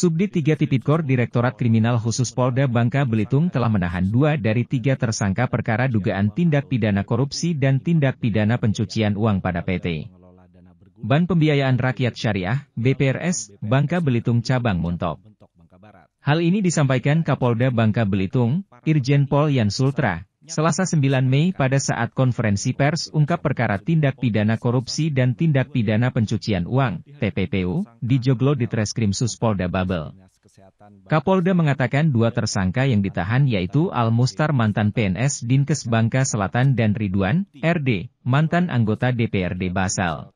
Subdit 3 Tipikor Direktorat Kriminal Khusus Polda Bangka Belitung telah menahan 2 dari 3 tersangka perkara dugaan tindak pidana korupsi dan tindak pidana pencucian uang pada PT. Bank Pembiayaan Rakyat Syariah, BPRS, Bangka Belitung Cabang Muntok. Hal ini disampaikan Kapolda Bangka Belitung, Irjen Pol Yan Sultra, Selasa 9 Mei pada saat konferensi pers ungkap perkara tindak pidana korupsi dan tindak pidana pencucian uang, TPPU, di Joglo Ditreskrimsus Polda Babel. Kapolda mengatakan 2 tersangka yang ditahan yaitu Al-Mustar mantan PNS Dinkes Bangka Selatan dan Ridwan, RD, mantan anggota DPRD Basel.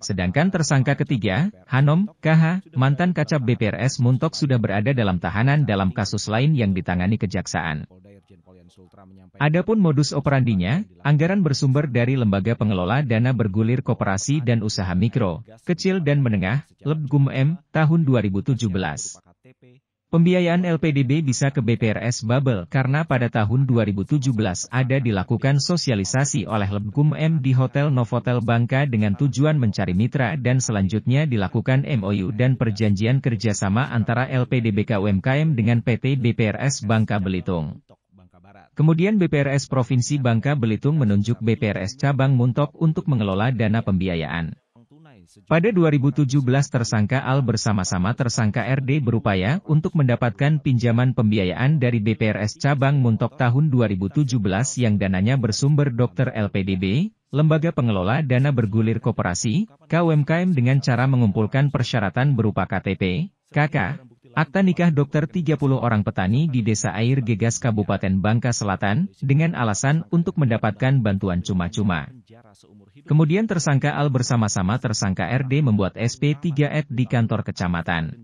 Sedangkan tersangka ketiga, Hanom, KH, mantan Kacab BPRS Muntok sudah berada dalam tahanan dalam kasus lain yang ditangani kejaksaan. Adapun modus operandinya, anggaran bersumber dari Lembaga Pengelola Dana Bergulir Koperasi dan Usaha Mikro, Kecil dan Menengah, LPDB-KUMKM, tahun 2017. Pembiayaan LPDB bisa ke BPRS Babel karena pada tahun 2017 ada dilakukan sosialisasi oleh LPDB-KUMKM di Hotel Novotel Bangka dengan tujuan mencari mitra dan selanjutnya dilakukan MOU dan perjanjian kerjasama antara LPDB-KUMKM dengan PT. BPRS Bangka Belitung. Kemudian BPRS Provinsi Bangka Belitung menunjuk BPRS Cabang Muntok untuk mengelola dana pembiayaan. Pada 2017 tersangka Al bersama-sama tersangka RD berupaya untuk mendapatkan pinjaman pembiayaan dari BPRS Cabang Muntok tahun 2017 yang dananya bersumber Dr. LPDB, Lembaga Pengelola Dana Bergulir Koperasi, KUMKM dengan cara mengumpulkan persyaratan berupa KTP, KK, akta nikah dokter 30 orang petani di Desa Air Gegas Kabupaten Bangka Selatan dengan alasan untuk mendapatkan bantuan cuma-cuma. Kemudian tersangka Al bersama-sama tersangka RD membuat SP3AT di kantor kecamatan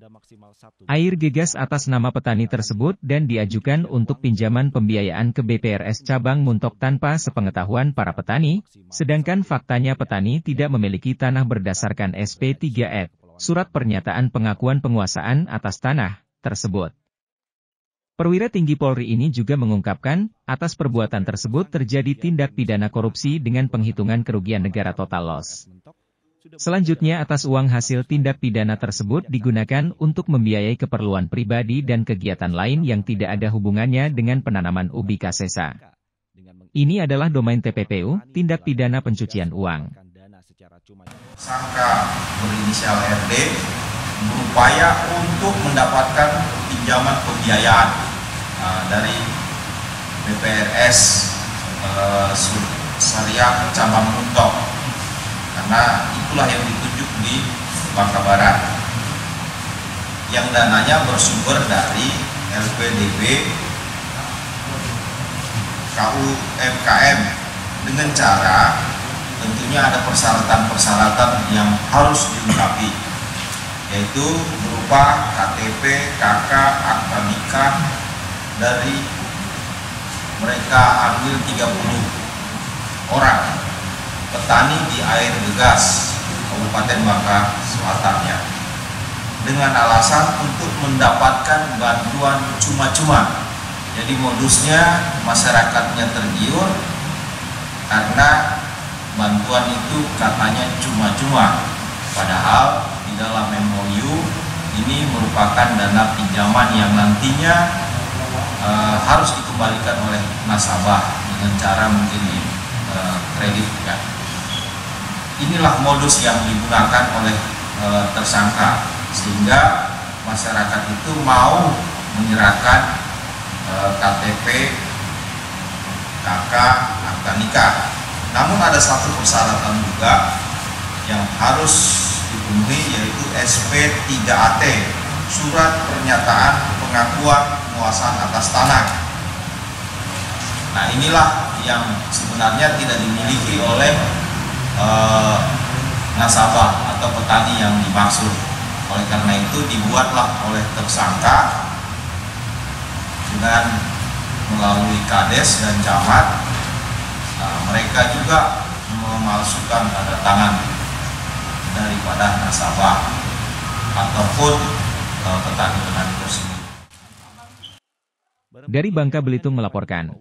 Air Gegas atas nama petani tersebut dan diajukan untuk pinjaman pembiayaan ke BPRS Cabang Muntok tanpa sepengetahuan para petani, sedangkan faktanya petani tidak memiliki tanah berdasarkan SP3AT, surat pernyataan pengakuan penguasaan atas tanah tersebut. Perwira Tinggi Polri ini juga mengungkapkan, atas perbuatan tersebut terjadi tindak pidana korupsi dengan penghitungan kerugian negara total loss. Selanjutnya atas uang hasil tindak pidana tersebut digunakan untuk membiayai keperluan pribadi dan kegiatan lain yang tidak ada hubungannya dengan penanaman ubi kasesa. Ini adalah domain TPPU, tindak pidana pencucian uang. Sangka berinisial RD berupaya untuk mendapatkan pinjaman pembiayaan dari BPRS Syariah Cabang Muntok, karena itulah yang ditunjuk di Bangka Barat yang dananya bersumber dari LPDB KUMKM dengan cara tentunya ada persyaratan-persyaratan yang harus dilengkapi, yaitu berupa KTP, KK, akta nikah. Dari mereka ambil 30 orang petani di Air Gegas Kabupaten Bangka Selatannya dengan alasan untuk mendapatkan bantuan cuma-cuma. Jadi modusnya masyarakatnya tergiur karena bantuan itu katanya cuma-cuma, padahal di dalam MOU ini merupakan dana pinjaman yang nantinya harus dikembalikan oleh nasabah dengan cara mungkin kredit ya. Inilah modus yang digunakan oleh tersangka sehingga masyarakat itu mau menyerahkan KTP, KK, akta nikah. Namun ada satu persyaratan juga yang harus dipenuhi, yaitu SP3AT, surat pernyataan pengakuan penguasaan atas tanah. Nah, inilah yang sebenarnya tidak dimiliki oleh nasabah atau petani yang dimaksud. Oleh karena itu dibuatlah oleh tersangka dengan melalui kades dan camat. Mereka juga memalsukan tanda tangan daripada nasabah ataupun petani-petani tersebut. Dari Bangka Belitung melaporkan.